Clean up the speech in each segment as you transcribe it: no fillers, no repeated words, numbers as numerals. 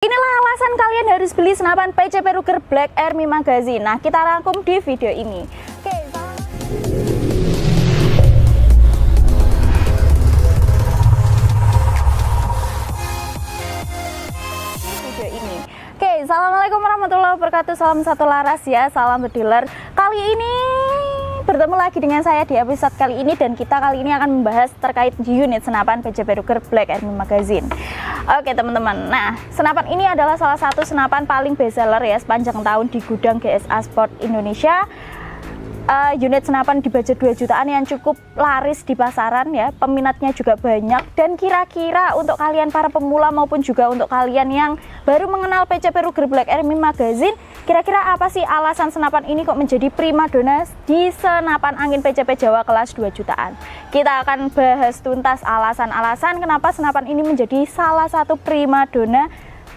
Inilah alasan kalian harus beli senapan PCP Ruger Black Army Magazine. Nah, kita rangkum di video ini. Oke, Assalamualaikum warahmatullahi wabarakatuh. Salam satu laras ya, salam bediler. Kali ini bertemu lagi dengan saya di episode kali ini, dan kita kali ini akan membahas terkait unit senapan PCP Ruger Black Army Magazine. Oke teman-teman, nah senapan ini adalah salah satu senapan paling bestseller ya sepanjang tahun di gudang GSA Sport Indonesia. Unit senapan dibajet 2 jutaan yang cukup laris di pasaran ya, peminatnya juga banyak, dan kira-kira untuk kalian para pemula maupun juga untuk kalian yang baru mengenal PCP Ruger Black Army Magazine, kira-kira apa sih alasan senapan ini kok menjadi primadona di senapan angin PCP Jawa kelas 2 jutaan? Kita akan bahas tuntas alasan-alasan kenapa senapan ini menjadi salah satu primadona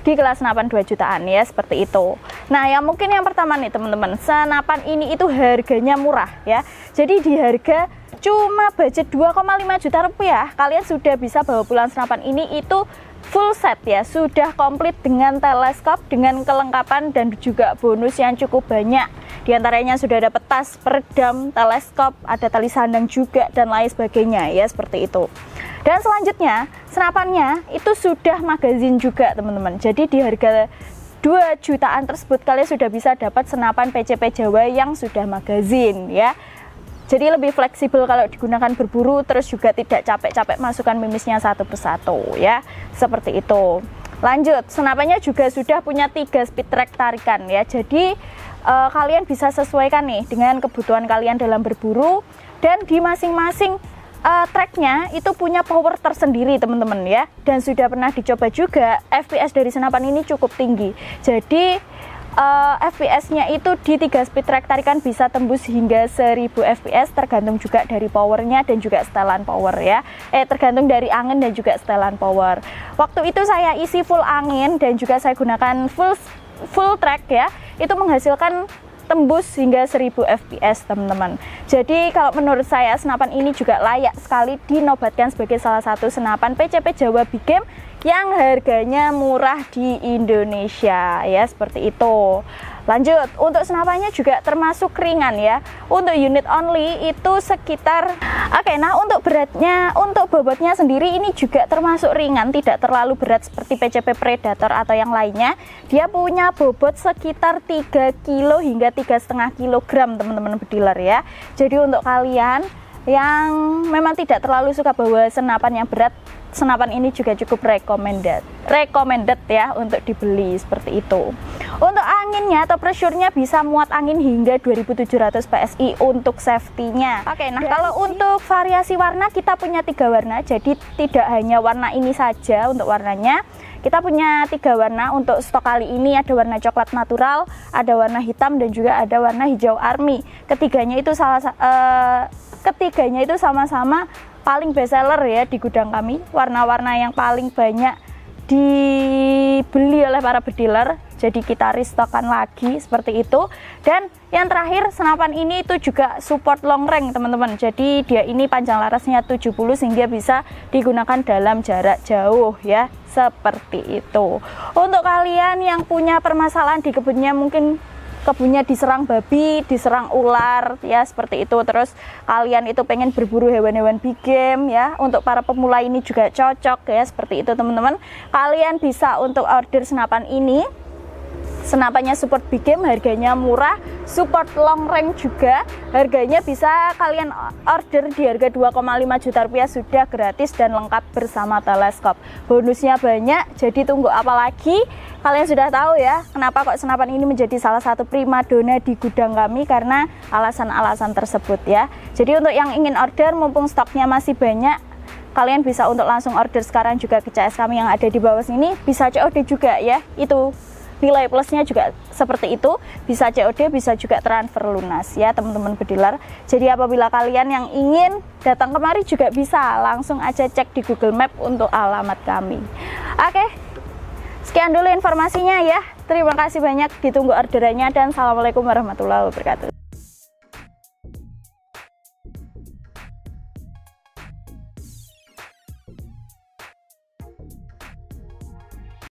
di kelas senapan 2 jutaan ya, seperti itu. Nah, yang mungkin yang pertama nih teman-teman, senapan ini itu harganya murah ya. Jadi di harga cuma budget 2,5 juta rupiah, kalian sudah bisa bawa pulang senapan ini itu full set ya, sudah komplit dengan teleskop, dengan kelengkapan dan juga bonus yang cukup banyak. Di antaranya sudah ada petas, peredam, teleskop, ada tali sandang juga dan lain sebagainya ya, seperti itu. Dan selanjutnya, senapannya itu sudah magazine juga teman-teman. Jadi di harga 2 jutaan tersebut kalian sudah bisa dapat senapan PCP Jawa yang sudah magazine ya. Jadi lebih fleksibel kalau digunakan berburu, terus juga tidak capek-capek masukkan mimisnya satu persatu ya, seperti itu. Lanjut, senapannya juga sudah punya 3 speed track tarikan ya. Jadi kalian bisa sesuaikan nih dengan kebutuhan kalian dalam berburu, dan di masing-masing tracknya itu punya power tersendiri teman-teman ya, dan sudah pernah dicoba juga. FPS dari senapan ini cukup tinggi, jadi FPS-nya itu di 3 speed track tarikan bisa tembus hingga 1000 FPS, tergantung juga dari powernya dan juga setelan power ya, tergantung dari angin dan juga setelan power. Waktu itu saya isi full angin dan juga saya gunakan full track ya, itu menghasilkan tembus hingga 1000 fps teman-teman. Jadi kalau menurut saya senapan ini juga layak sekali dinobatkan sebagai salah satu senapan PCP Jawa Big Game yang harganya murah di Indonesia ya, seperti itu. Lanjut, untuk senapannya juga termasuk ringan ya, untuk unit only itu sekitar nah untuk beratnya, untuk bobotnya sendiri ini juga termasuk ringan, tidak terlalu berat seperti PCP Predator atau yang lainnya. Dia punya bobot sekitar 3 kilo hingga 3,5 kilogram teman-teman bediler ya. Jadi untuk kalian yang memang tidak terlalu suka bawa senapan yang berat, senapan ini juga cukup recommended ya untuk dibeli, seperti itu. Untuk anginnya atau pressure-nya bisa muat angin hingga 2700 PSI untuk safety-nya. Oke, nah kalau untuk variasi warna kita punya 3 warna, jadi tidak hanya warna ini saja untuk warnanya. Kita punya 3 warna untuk stok kali ini, ada warna coklat natural, ada warna hitam dan juga ada warna hijau army. Ketiganya itu sama-sama paling bestseller ya di gudang kami, warna-warna yang paling banyak dibeli oleh para bediler. Jadi kita restokan lagi, seperti itu. Dan yang terakhir, senapan ini itu juga support long range teman-teman. Jadi dia ini panjang larasnya 70 sehingga bisa digunakan dalam jarak jauh ya, seperti itu. Untuk kalian yang punya permasalahan di kebunnya, mungkin kebunnya diserang babi, diserang ular ya, seperti itu, terus kalian itu pengen berburu hewan-hewan big game ya, untuk para pemula ini juga cocok ya, seperti itu teman-teman. Kalian bisa untuk order senapan ini. Senapannya support big game, harganya murah, support long range juga, harganya bisa kalian order di harga 2,5 juta rupiah, sudah gratis dan lengkap bersama teleskop. Bonusnya banyak, jadi tunggu apa lagi? Kalian sudah tahu ya kenapa kok senapan ini menjadi salah satu primadona di gudang kami, karena alasan-alasan tersebut ya. Jadi untuk yang ingin order mumpung stoknya masih banyak, kalian bisa untuk langsung order sekarang juga ke CS kami yang ada di bawah sini, bisa COD juga ya, itu nilai plusnya juga seperti itu, bisa COD, bisa juga transfer lunas ya teman-teman bediler. Jadi apabila kalian yang ingin datang kemari juga bisa, langsung aja cek di Google Map untuk alamat kami. Oke, sekian dulu informasinya ya, terima kasih banyak, ditunggu orderannya, dan assalamualaikum warahmatullahi wabarakatuh.